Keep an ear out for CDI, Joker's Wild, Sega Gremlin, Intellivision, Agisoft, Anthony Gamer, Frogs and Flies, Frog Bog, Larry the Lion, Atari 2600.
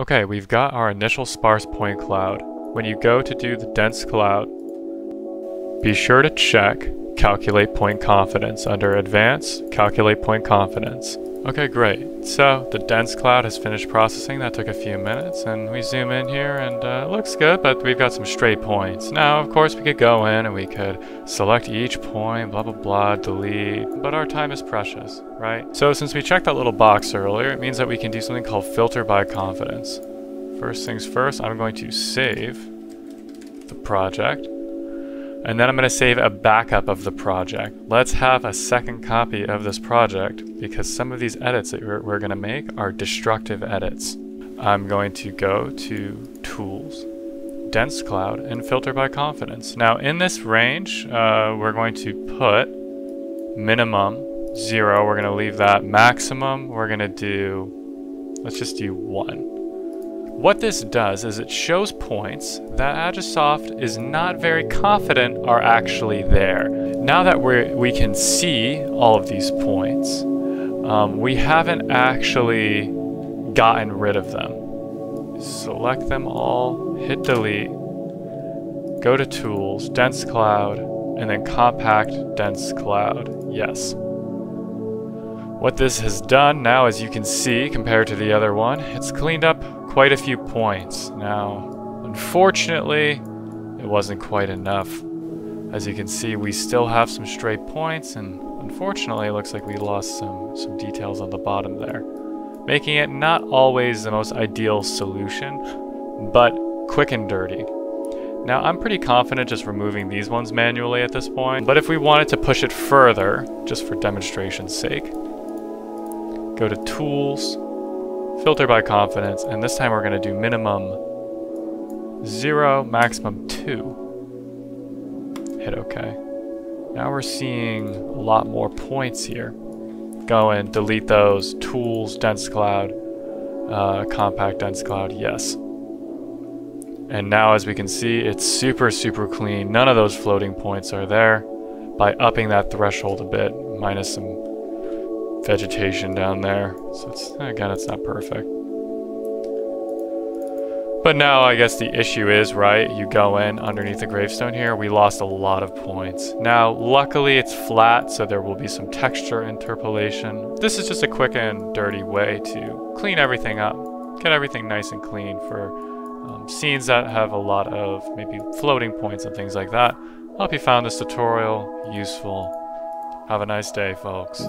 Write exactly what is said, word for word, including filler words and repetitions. Okay, we've got our initial sparse point cloud. When you go to do the dense cloud, be sure to check Calculate Point Confidence under Advanced, Calculate Point Confidence. Okay, great. So the dense cloud has finished processing. That took a few minutes, and we zoom in here and uh, it looks good, but we've got some straight points. Now, of course, we could go in and we could select each point, blah, blah, blah, delete, but our time is precious, right? So since we checked that little box earlier, it means that we can do something called filter by confidence. First things first, I'm going to save the project. And then I'm going to save a backup of the project. Let's have a second copy of this project because some of these edits that we're, we're going to make are destructive edits. I'm going to go to Tools, Dense Cloud, and Filter by Confidence. Now in this range, uh, we're going to put minimum zero. We're going to leave that maximum. We're going to do, let's just do one. What this does is it shows points that Agisoft is not very confident are actually there. Now that we we can see all of these points, um, we haven't actually gotten rid of them. Select them all, hit delete, go to Tools, Dense Cloud, and then Compact Dense Cloud, yes. What this has done now, as you can see, compared to the other one, it's cleaned up quite a few points. Now, unfortunately, it wasn't quite enough. As you can see, we still have some straight points, and unfortunately, it looks like we lost some, some details on the bottom there, making it not always the most ideal solution, but quick and dirty. Now, I'm pretty confident just removing these ones manually at this point, but if we wanted to push it further, just for demonstration's sake, go to Tools, Filter by Confidence, and this time we're going to do minimum zero, maximum two. Hit OK. Now we're seeing a lot more points here. Go in, delete those, Tools, Dense Cloud, uh, Compact Dense Cloud, yes. And now, as we can see, it's super, super clean. None of those floating points are there. By upping that threshold a bit, minus some vegetation down there, so it's, again, it's not perfect. But now I guess the issue is, right, you go in underneath the gravestone here, we lost a lot of points. Now, luckily it's flat, so there will be some texture interpolation. This is just a quick and dirty way to clean everything up, get everything nice and clean for um, scenes that have a lot of maybe floating points and things like that. I hope you found this tutorial useful. Have a nice day, folks.